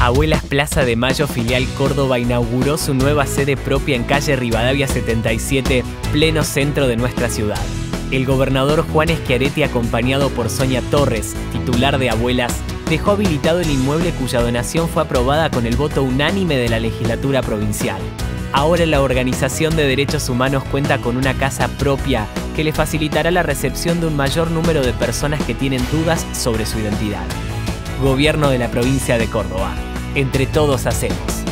Abuelas Plaza de Mayo filial Córdoba inauguró su nueva sede propia en calle Rivadavia 77, pleno centro de nuestra ciudad. El gobernador Juan Schiaretti, acompañado por Sonia Torres, titular de Abuelas, dejó habilitado el inmueble cuya donación fue aprobada con el voto unánime de la legislatura provincial. Ahora la organización de derechos humanos cuenta con una casa propia que le facilitará la recepción de un mayor número de personas que tienen dudas sobre su identidad. Gobierno de la provincia de Córdoba. Entre todos hacemos.